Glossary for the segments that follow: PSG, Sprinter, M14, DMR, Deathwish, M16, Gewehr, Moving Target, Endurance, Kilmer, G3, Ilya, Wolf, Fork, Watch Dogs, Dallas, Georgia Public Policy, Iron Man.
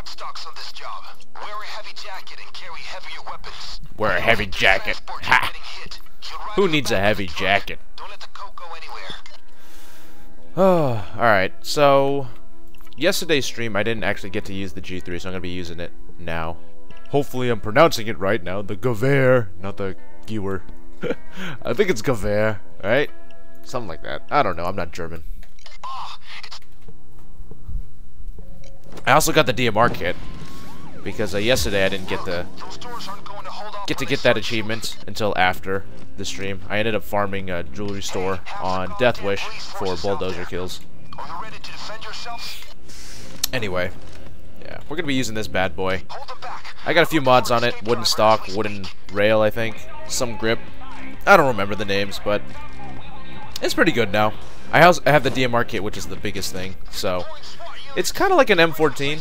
Hot stocks on this job. Wear a heavy jacket and carry heavier weapons. Wear a heavy jacket. Ha! Who needs a heavy jacket? Don't let the coke go anywhere. Oh, alright, so yesterday's stream I didn't actually get to use the G3, so I'm gonna be using it now. Hopefully I'm pronouncing it right now. The Gewehr, not the Gewehr. I think it's Gewehr, right? Something like that. I don't know, I'm not German. I also got the DMR kit because yesterday I didn't get the get that achievement until after the stream. I ended up farming a jewelry store on Deathwish for bulldozer kills. Anyway, yeah, we're gonna be using this bad boy. I got a few mods on it: wooden stock, wooden rail, I think, some grip. I don't remember the names, but it's pretty good now. I also have the DMR kit, which is the biggest thing, so. It's kind of like an M14,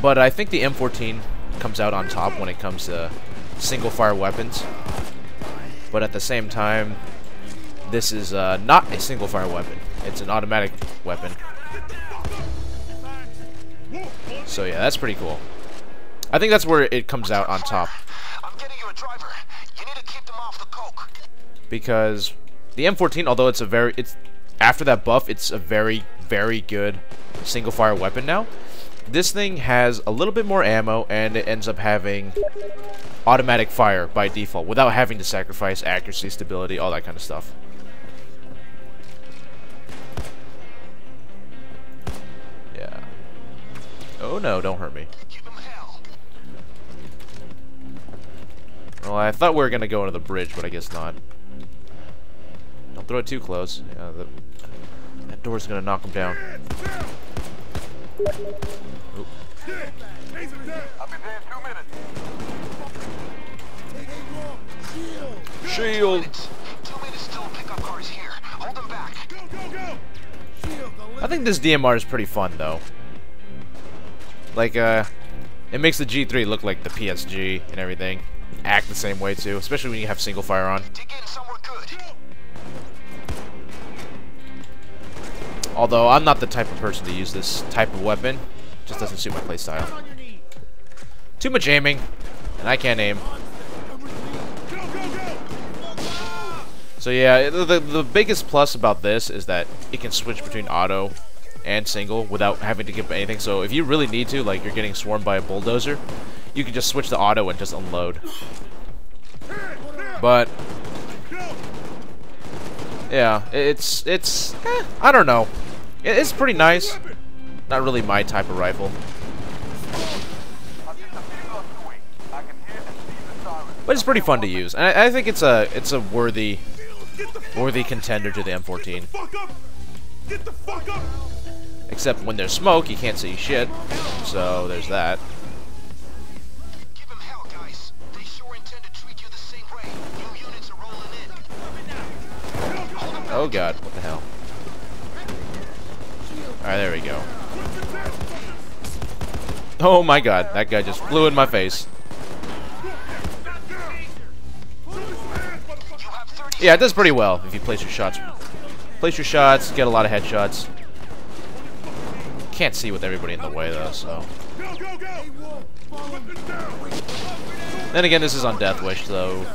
but I think the M14 comes out on top when it comes to single-fire weapons, but at the same time, this is not a single-fire weapon. It's an automatic weapon. So yeah, that's pretty cool. I think that's where it comes out on top, because the M14, although it's a very... After that buff, it's a very, very good single-fire weapon now. This thing has a little bit more ammo, and it ends up having automatic fire by default, without having to sacrifice accuracy, stability, all that kind of stuff. Yeah. Oh no, don't hurt me. Well, I thought we were gonna go into the bridge, but I guess not. Don't throw it too close. Yeah, that door's gonna knock him down. Oop. Shield. I think this DMR is pretty fun, though. Like, it makes the G3 look like the PSG and everything. Act the same way too, especially when you have single fire on. Although, I'm not the type of person to use this type of weapon. It just doesn't suit my playstyle. Too much aiming, and I can't aim. So yeah, the biggest plus about this is that it can switch between auto and single without having to give up anything. So if you really need to, like you're getting swarmed by a bulldozer, you can just switch to auto and just unload. But... yeah, it's I don't know. It's pretty nice. Not really my type of rifle. But it's pretty fun to use. And I think it's a worthy contender to the M14. Except when there's smoke, you can't see shit. So there's that. Oh god, what the hell. Alright, there we go. Oh my god, that guy just flew in my face. Yeah, it does pretty well if you place your shots. Place your shots, get a lot of headshots. Can't see with everybody in the way though, so... Then again, this is on Deathwish, though.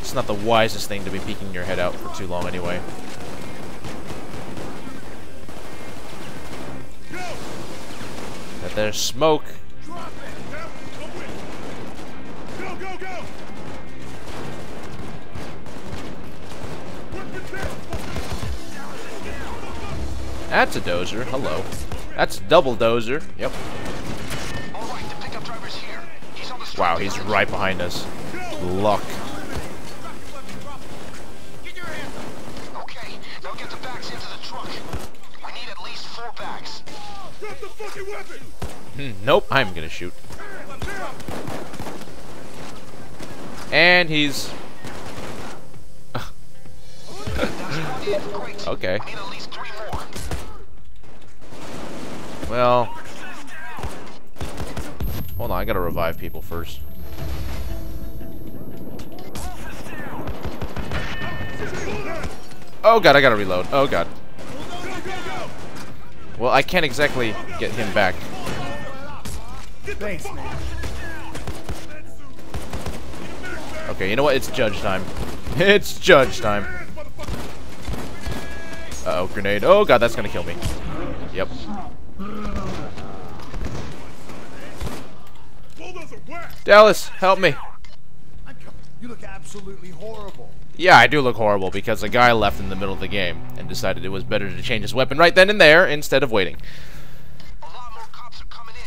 It's not the wisest thing to be peeking your head out for too long anyway. But there's smoke. That's a dozer. Hello. That's double dozer. Yep. Wow, he's right behind us. Luck. Nope, I'm gonna shoot. And he's... okay. Well... hold on, I gotta revive people first. Oh god, I gotta reload. Oh god. Well, I can't exactly get him back. Thanks, man. Okay, you know what? It's judge time. It's judge time. Uh-oh, grenade. Oh, God, that's gonna kill me. Yep. Dallas, help me. You look absolutely horrible. Yeah, I do look horrible because a guy left in the middle of the game and decided it was better to change his weapon right then and there instead of waiting.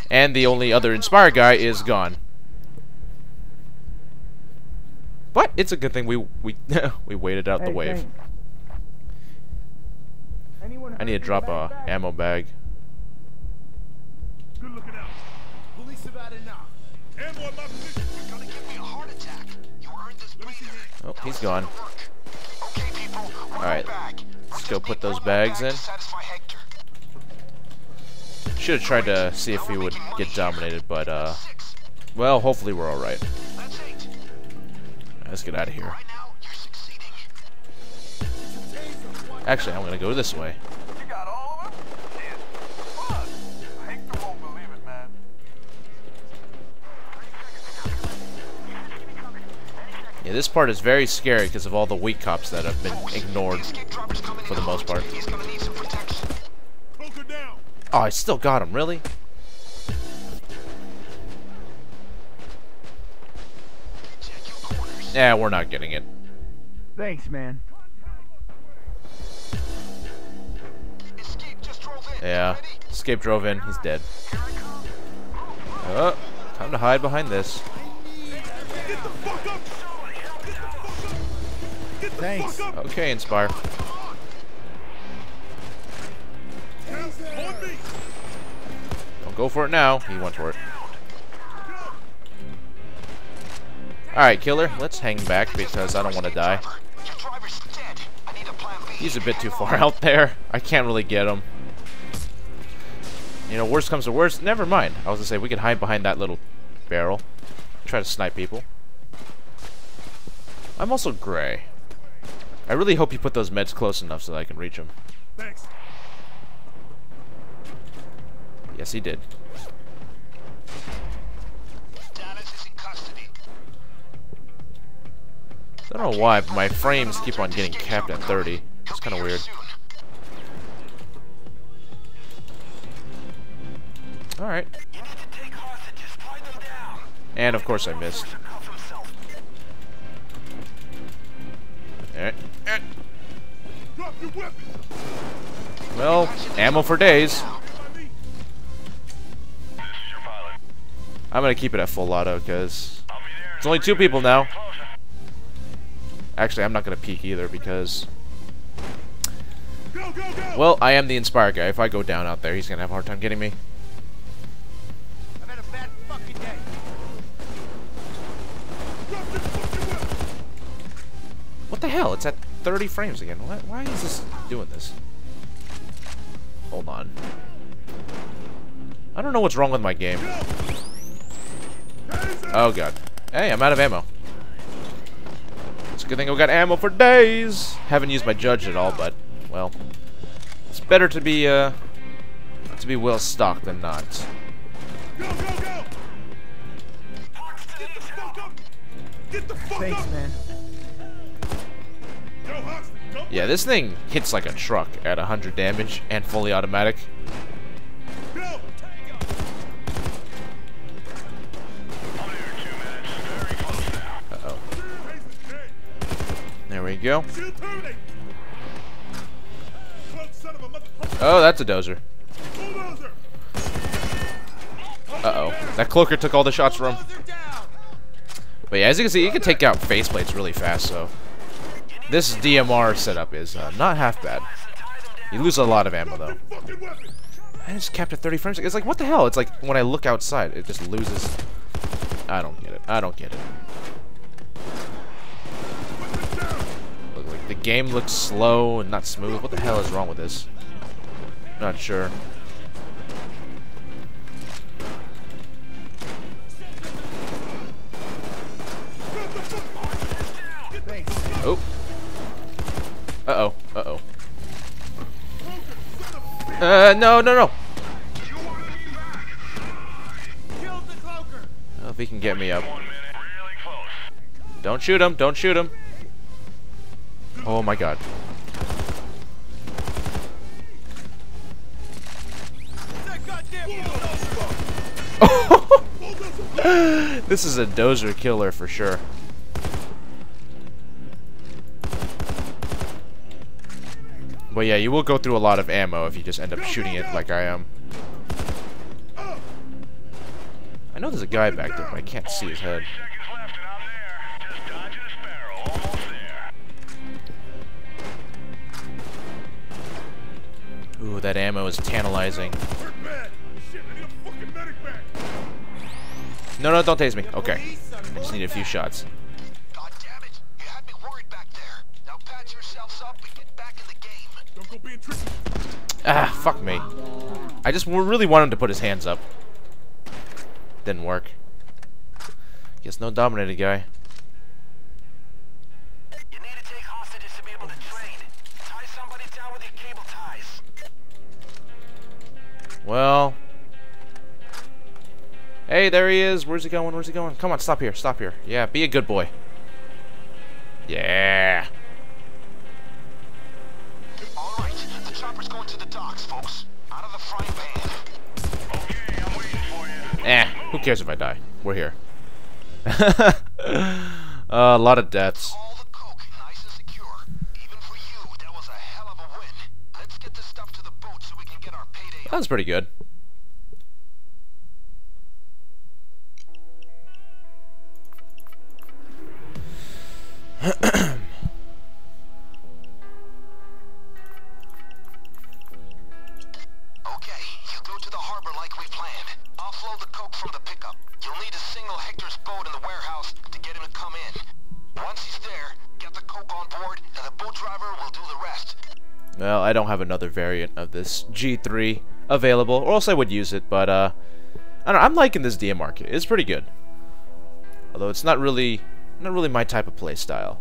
And the only other Inspire guy is gone. But it's a good thing we waited out the wave. I need to drop a ammo bag. Good looking out. Police have had enough. Ammo in my position. You're gonna give me a heart attack. You earned this breather. Oh, he's gone. Okay, people. All right. Let's go put those bags in. Should have tried to see if he would get dominated, but well, hopefully we're all right. Let's get out of here. Actually, I'm gonna go this way. Yeah, this part is very scary because of all the weak cops that have been ignored for the most part. Oh, I still got him, really? Yeah, we're not getting it. Thanks, man. Yeah, escape drove in. He's dead. Oh, time to hide behind this. Thanks. Okay, Inspire. Don't go for it now. He went for it. Alright, Killer, let's hang back because I don't want to die. He's a bit too far out there. I can't really get him. You know, worst comes to worst. Never mind. I was gonna say, we could hide behind that little barrel. Try to snipe people. I'm also gray. I really hope you put those meds close enough so that I can reach them. Thanks. Yes, he did. I don't know why, but my frames keep on getting capped at 30. It's kind of weird. Alright. And of course I missed. Alright. Well, ammo for days. I'm gonna keep it at full auto because it's only two people now. Actually, I'm not going to peek either because, well, I am the Inspire guy. If I go down out there, he's going to have a hard time getting me. I've had a bad fucking day. What the hell? It's at 30 frames again. What? Why is this doing this? Hold on. I don't know what's wrong with my game. Oh, God. Hey, I'm out of ammo. It's a good thing I've got ammo for days. Haven't used my judge at all, but well, it's better to be well stocked than not. Go, go, go! Get the fuck up! Get the fuck up! Thanks, man. Yeah, this thing hits like a truck at 100 damage and fully automatic. Go. There we go. Oh, that's a dozer. Uh-oh. That cloaker took all the shots from him. But yeah, as you can see, you can take out faceplates really fast, so this DMR setup is not half bad. You lose a lot of ammo, though. I just capped at 30 frames. It's like, what the hell? It's like when I look outside, it just loses. I don't get it. I don't get it. The game looks slow and not smooth. What the hell is wrong with this? Not sure. Oh. Uh-oh. Uh-oh. No. Oh, if he can get me up. Don't shoot him. Don't shoot him. Oh my god. This is a dozer killer for sure. But yeah, you will go through a lot of ammo if you just end up shooting it like I am. I know there's a guy back there, but I can't see his head. Ooh, that ammo is tantalizing. No, don't tase me. Okay. I just need a few shots. God damn it. You had me worried back there. Now patch yourselves up and get back in the game. Don't go being tricky. Ah, fuck me. I just really want him to put his hands up. Didn't work. Guess no dominated guy. You need to take hostages to be able to trade. Tie somebody down with your cable ties. Well, hey, there he is. Where's he going? Where's he going? Come on, stop here. Stop here. Yeah, be a good boy. Yeah. All right, the chopper's going to the docks, folks. Out of the frying pan. Okay, I'm waiting for you. Eh, who cares if I die? We're here. A lot of deaths. All the coke, nice and secure. Even for you, that was a hell of a win. Let's get this stuff to the boat so we can get our payday. That was pretty good. Okay, you go to the harbor like we planned. Offload the coke from the pickup. You'll need to signal Hector's boat in the warehouse to get him to come in. Once he's there, get the coke on board, and the boat driver will do the rest. Well, I don't have another variant of this G3 available, or else I would use it, but I don't know, I'm liking this DMR kit. It's pretty good. Although it's not really my type of play style.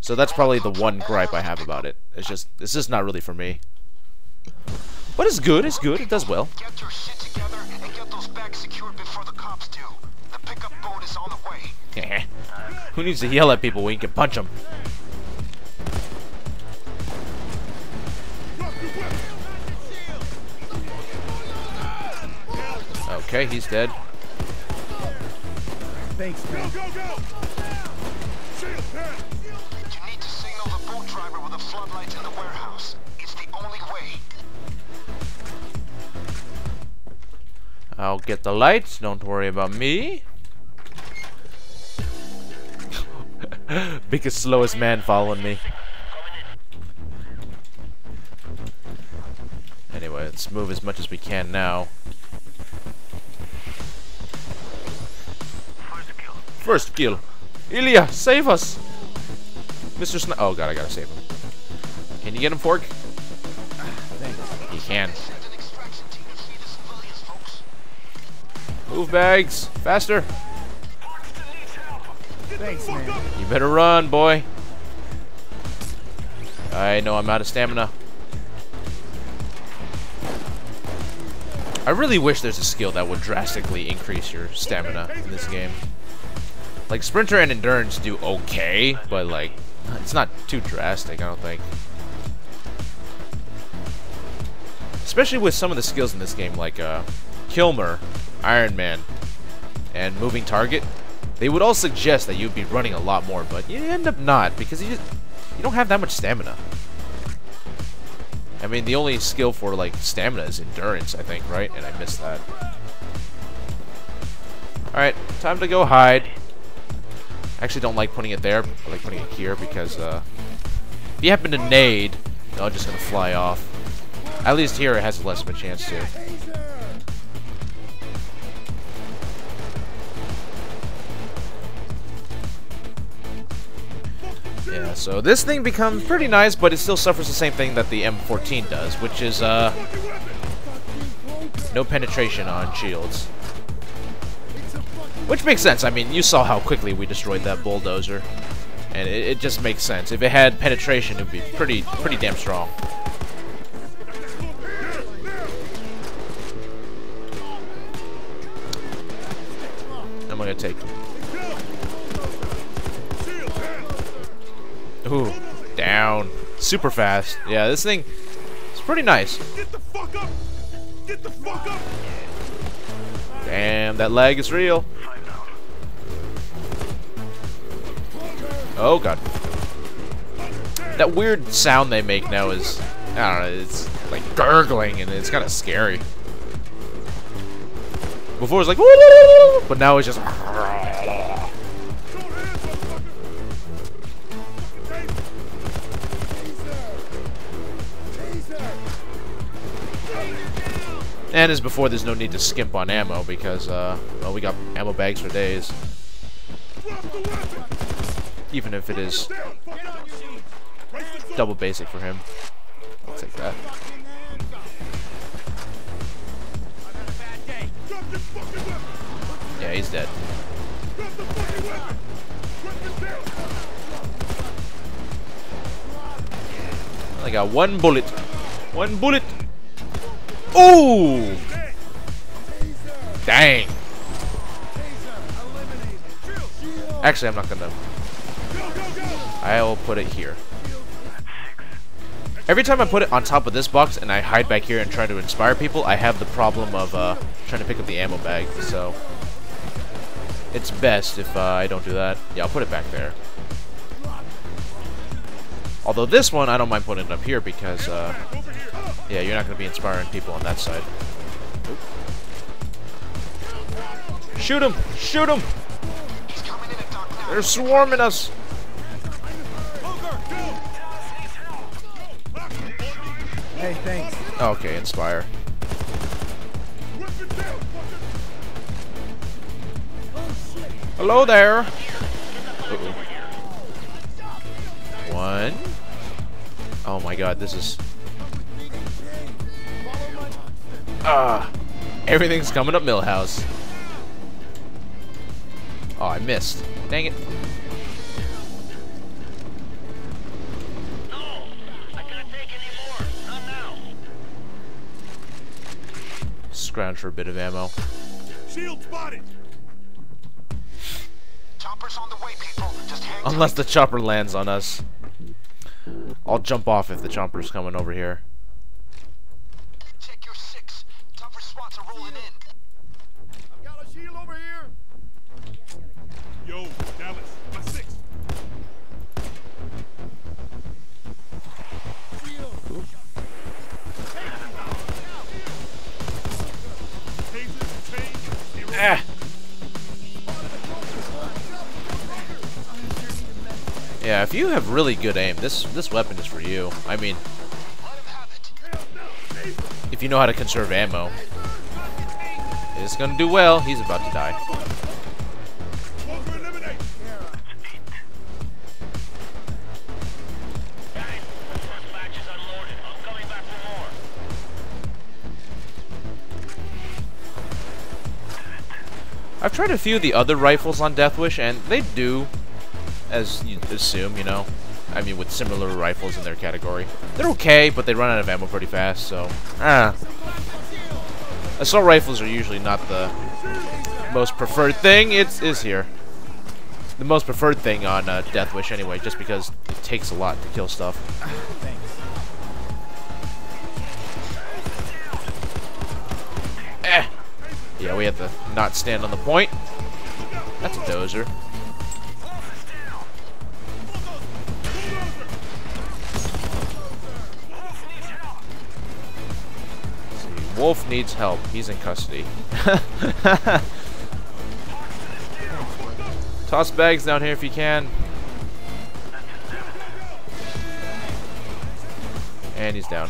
So that's probably the one gripe I have about it. It's just not really for me. But it's good, it's good. It does well. Get your shit together and get those bags secured before the cops do. The pickup boat is on the way. Who needs to yell at people when you can punch them? Okay, he's dead. Thanks, man. You need to signal the boat driver with the floodlights in the warehouse. It's the only way. I'll get the lights. Don't worry about me. Biggest, slowest man following me. Anyway, let's move as much as we can now. First kill. Ilya, save us. Mr. Sniper. Oh god, I gotta save him. Can you get him, Fork? Thanks. He can. Move bags. Faster. Thanks, man. You better run, boy. I know I'm out of stamina. I really wish there's a skill that would drastically increase your stamina in this game. Like, Sprinter and Endurance do okay, but, like, it's not too drastic, I don't think. Especially with some of the skills in this game, like, Kilmer, Iron Man, and Moving Target. They would all suggest that you'd be running a lot more, but you end up not, because you don't have that much stamina. I mean, the only skill for, like, stamina is Endurance, I think, right? And I missed that. Alright, time to go hide. I actually don't like putting it there, but I like putting it here because if you happen to nade, no, I'm just gonna fly off. At least here it has less of a chance to. Yeah, so this thing becomes pretty nice, but it still suffers the same thing that the M14 does, which is no penetration on shields. Which makes sense. I mean, you saw how quickly we destroyed that bulldozer, and it just makes sense. If it had penetration, it'd be pretty damn strong. I'm gonna take. Ooh, down. Super fast. Yeah, this thing is pretty nice. Get the fuck up! Get the fuck up! Damn, that lag is real. Oh god. That weird sound they make now is, I don't know, it's like gurgling and it's kind of scary. Before it's like, but now it's just. And as before, there's no need to skimp on ammo because, well, we got ammo bags for days. Even if it is double basic for him. I'll take that. Yeah, he's dead. I got one bullet. One bullet. Ooh! Dang. Actually, I'm not gonna. I will put it here. Every time I put it on top of this box and I hide back here and try to inspire people, I have the problem of trying to pick up the ammo bag, so it's best if I don't do that. Yeah, I'll put it back there. Although this one, I don't mind putting it up here because, yeah, you're not going to be inspiring people on that side. Oop. Shoot him! Shoot him! They're swarming us! Hey, thanks. Okay, inspire. Hello there. Uh-oh. One. Oh my god, this is. Ah, everything's coming up, Millhouse. Oh, I missed. Dang it. Scrounge for a bit of ammo. Shield spotted. Chopper's on the way, people. Just hang tight. Unless the chopper lands on us. I'll jump off if the chopper's coming over here. Check your six. Chopper spots are rolling in. I've got a shield over here. Yo, Dallas, my six. Ooh. Ah. Yeah, if you have really good aim, this weapon is for you. I mean, if you know how to conserve ammo, it's gonna do well. He's about to die. I've tried a few of the other rifles on Deathwish, and they do, as you assume, you know, I mean, with similar rifles in their category. They're okay, but they run out of ammo pretty fast, so, Assault rifles are usually not the most preferred thing. It is here. The most preferred thing on Deathwish, anyway, just because it takes a lot to kill stuff. Yeah, we had to not stand on the point. That's a dozer. See, Wolf needs help. He's in custody. Toss bags down here if you can. And he's down.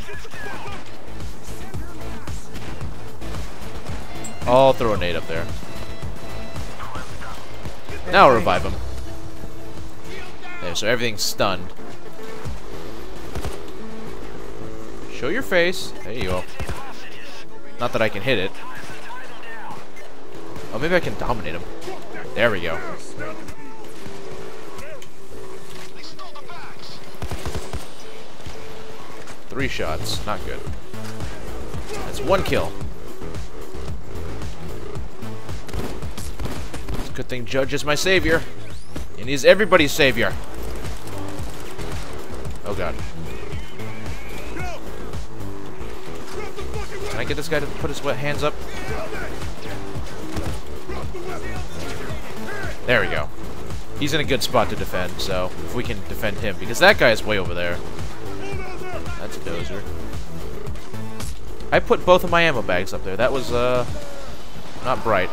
I'll throw a nade up there. Now I'll revive him. There, so everything's stunned. Show your face. There you go. Not that I can hit it. Oh, maybe I can dominate him. There we go. Three shots. Not good. That's one kill. Good thing Judge is my savior. And he's everybody's savior. Oh god. Can I get this guy to put his wet hands up? There we go. He's in a good spot to defend, so if we can defend him, because that guy is way over there. That's a dozer. I put both of my ammo bags up there. That was, not bright.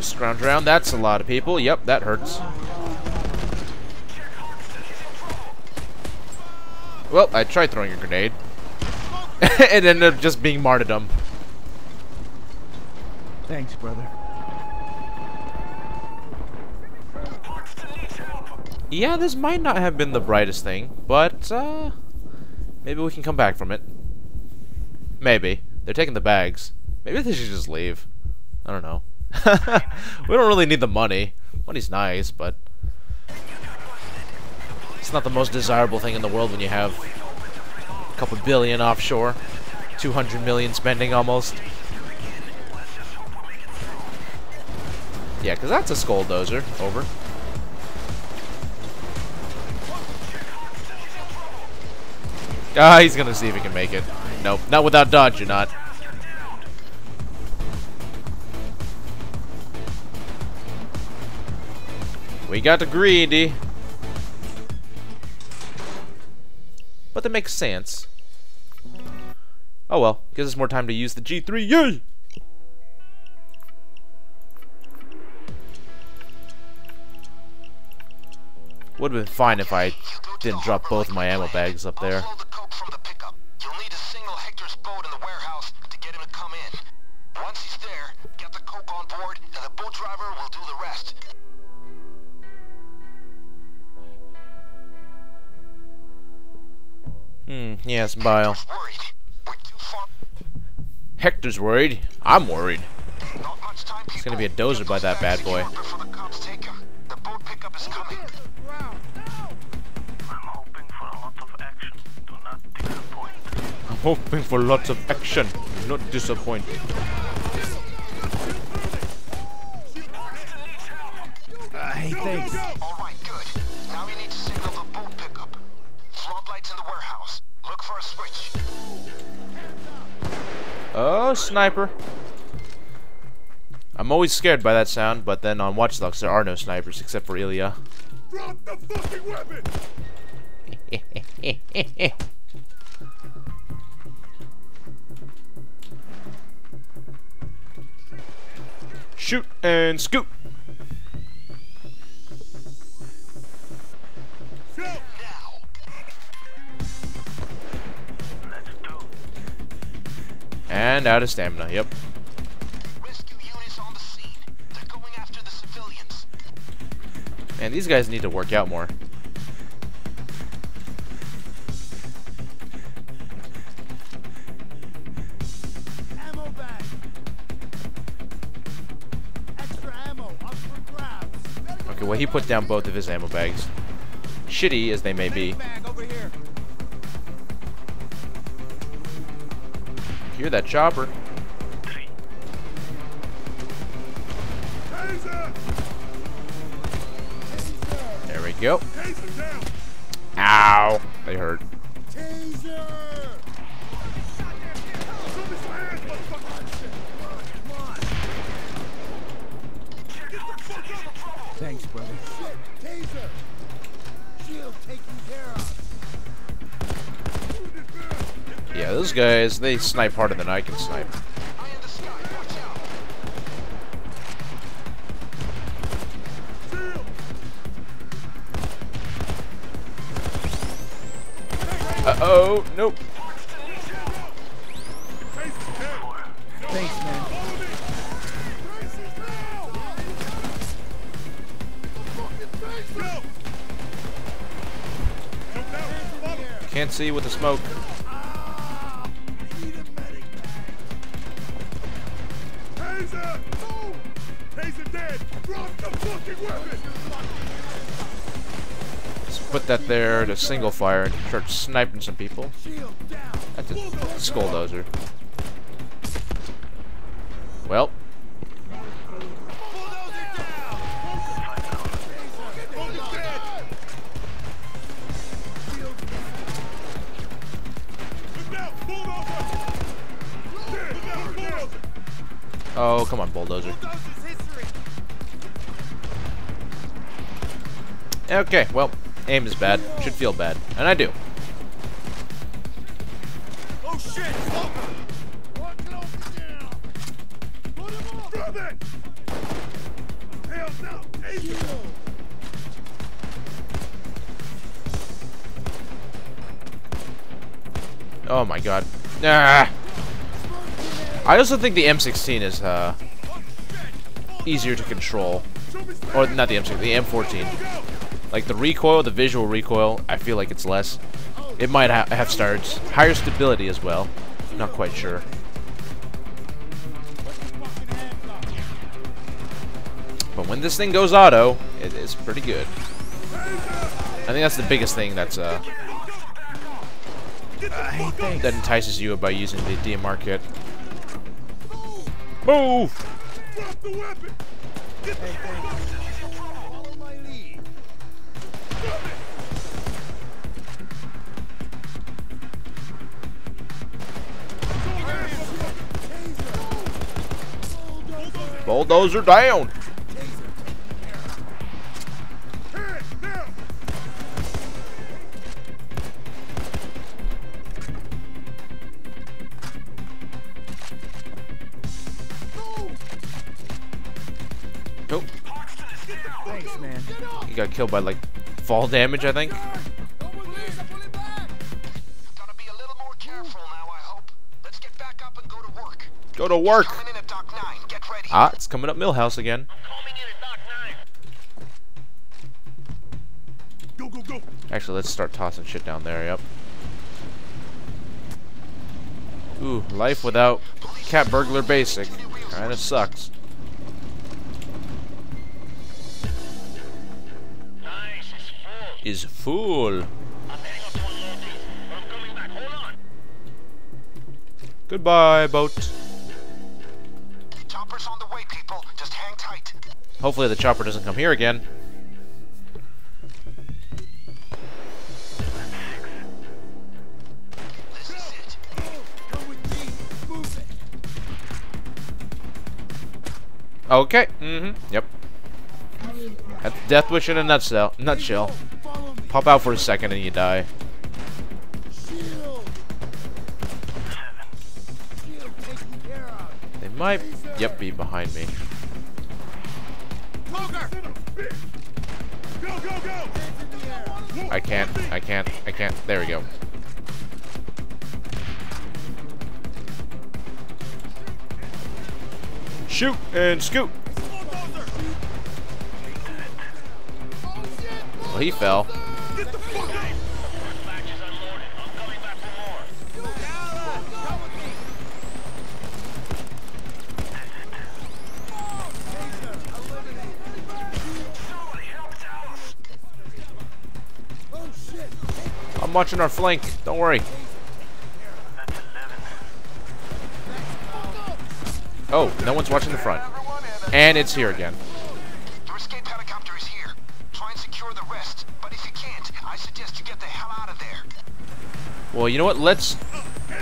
Scrounge around. That's a lot of people. Yep, that hurts. Well, I tried throwing a grenade. It ended up just being martyrdom. Thanks, brother. Yeah, this might not have been the brightest thing, but, maybe we can come back from it. Maybe. They're taking the bags. Maybe they should just leave. I don't know. We don't really need the money. Money's nice, but it's not the most desirable thing in the world when you have a couple billion offshore. 200 million spending almost. Yeah, because that's a skull dozer. Over. Ah, he's gonna see if he can make it. Nope. Not without dodge, you're not. We got the greedy. But that makes sense. Oh well. Gives us more time to use the G3. Yay! Would have been fine if I didn't drop both my ammo bags up there. Yes, Bile. Hector's worried. I'm worried. It's gonna be a dozer by that bad boy. I'm hoping for lots of action, not disappointed. Hey, thanks. Alright, good. Now you need to signal the boat pickup. Flood lights in the warehouse. Look for a switch. Oh, sniper. I'm always scared by that sound, but then on Watch Dogs there are no snipers except for Ilya. Drop the fucking weapon! Shoot and scoop! And out of stamina, yep. Rescue units on the scene. They're going after the civilians. Man, these guys need to work out more. Ammo bag. Extra ammo up for grabs. Okay, well he put down both of his ammo bags. Shitty as they may be. Hear that chopper. There we go. Ow. They hurt. Thanks, brother. Taser. Shield taken care of. Yeah, those guys, they snipe harder than I can snipe. Uh-oh, nope. Thanks, man. Can't see with the smoke. Just put that there to single fire and start sniping some people. That's a skull dozer. Oh, come on, bulldozer. Okay, well, aim is bad. Should feel bad. And I do. Oh shit! Oh my god. Ah. I also think the M16 is easier to control. Or not the M16, the M14. Like the recoil, the visual recoil, I feel like it's less. It might have starts. Higher stability as well. Not quite sure. But when this thing goes auto, it is pretty good. I think that's the biggest thing that's that entices you about using the DMR kit. Move! Drop the weapon! Get the fuck out of my lead! Drop it! Bulldozer down! He got killed by like fall damage, I think. Go to work. Ah, it's coming up Millhouse again. Actually, let's start tossing shit down there. Yep. Ooh, life without cat burglar basic kind of sucks. Is full. Goodbye, boat. The chopper's on the way, people. Just hang tight. Hopefully the chopper doesn't come here again. This is it. Come with me. Move it. Okay. Mm-hmm. Yep. That's Deathwish in a nutshell. Pop out for a second and you die. They might, yep, be behind me. I can't. There we go. Shoot and scoot. Well, he fell. Get the fuck out! I'm watching our flank. Don't worry. Oh, no one's watching the front. And it's here again. Well, you know what? Let's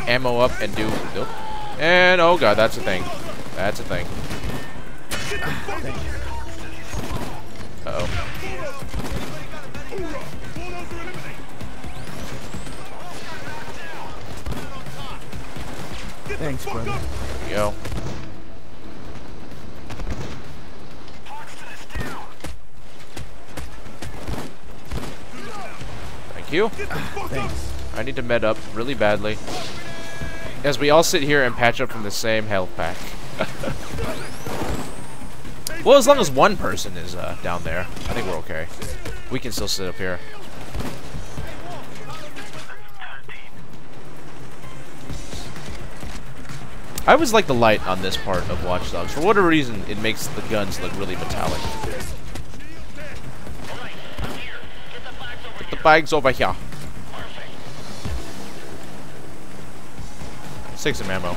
ammo up and do. Nope. And oh god, that's a thing. That's a thing. Uh oh. Thanks, brother. There we go. Thank you. Thanks. I need to med up really badly, as we all sit here and patch up from the same health pack. Well, as long as one person is down there, I think we're okay. We can still sit up here. I always like the light on this part of Watch Dogs. For whatever reason, it makes the guns look really metallic. Put the bags over here. Take some ammo.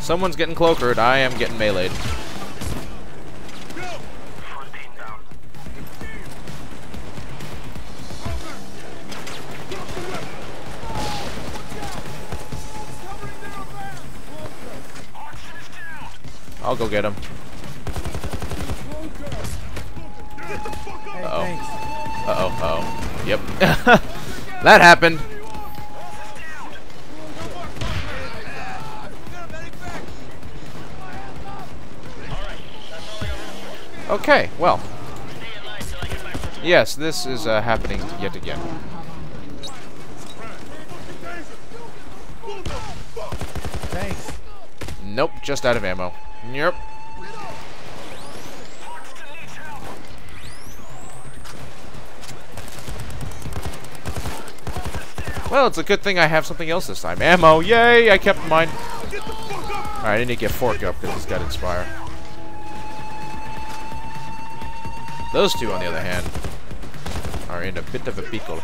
Someone's getting cloakered. I am getting meleeed. I'll go get him. Uh-oh. Uh-oh. Uh-oh. Yep. That happened. Okay, well. Yes, this is happening yet again. Thanks. Nope, just out of ammo. Yep. Well, it's a good thing I have something else this time. Ammo, yay! I kept mine. Alright, I need to get Fork up because it's got Inspire. Those two, on the other hand, are in a bit of a pickle.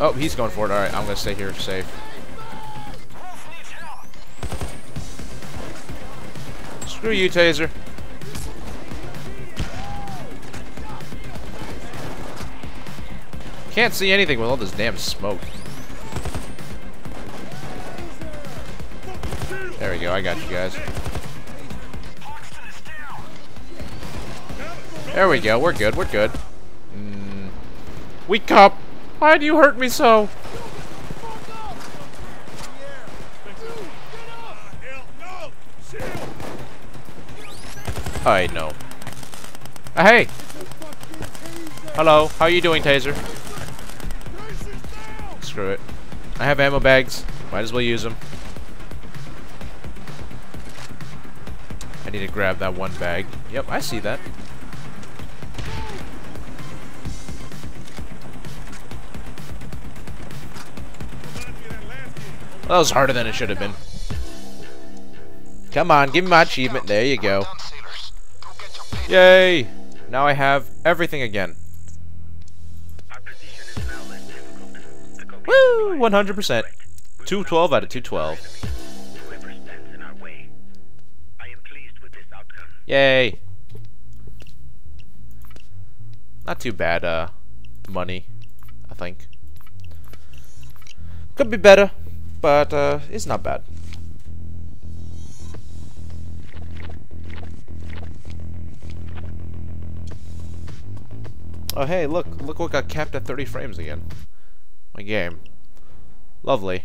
Oh, he's going for it. Alright, I'm going to stay here safe. Screw you, Taser. Can't see anything with all this damn smoke. There we go, I got you guys. There we go, we're good, we're good. Weak cop! Why do you hurt me so? I know. Hey! Hello, how you doing, Taser? Screw it. I have ammo bags, might as well use them. I need to grab that one bag. Yep, I see that. Well, that was harder than it should have been. Come on, give me my achievement. There you go. Yay! Now I have everything again. Woo! 100%. 212 out of 212. Yay! Not too bad, money, I think. Could be better, but, it's not bad. Oh, hey, look what got capped at 30 frames again. My game. Lovely.